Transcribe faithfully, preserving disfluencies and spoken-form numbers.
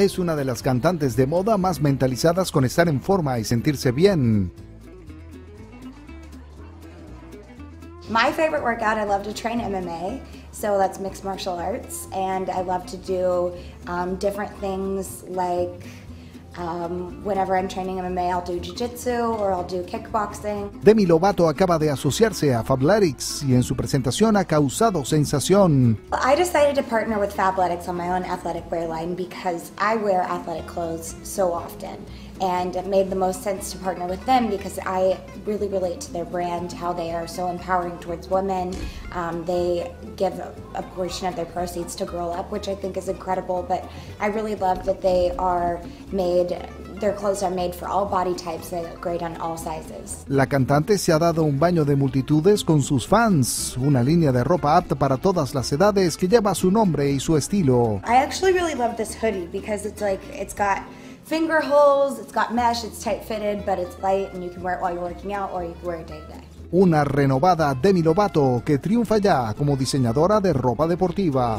es una de las cantantes de moda más mentalizadas con estar en forma y sentirse bien. My favorite workout, I love to train M M A, so that's mixed martial arts, and I love to do um, different things like Um, whenever I'm training M M A, I'll do jiu-jitsu or I'll do kickboxing. Demi Lovato acaba de asociarse a Fabletics y en su presentación ha causado sensación. I decided to partner with Fabletics on my own athletic wear line because I wear athletic clothes so often, and it made the most sense to partner with them because I really relate to their brand, how they are so empowering towards women. Um, they give a, a portion of their proceeds to Girl Up, which I think is incredible, but I really love that they are made Their clothes are made for all body types and great on all sizes. La cantante se ha dado un baño de multitudes con sus fans, una línea de ropa apta para todas las edades que lleva su nombre y su estilo. I actually really love this hoodie because it's like it's got finger holes, it's got mesh, it's tight fitted, but it's light and you can wear it while you're working out or you can wear it day to day. Una renovada Demi Lovato que triunfa ya como diseñadora de ropa deportiva.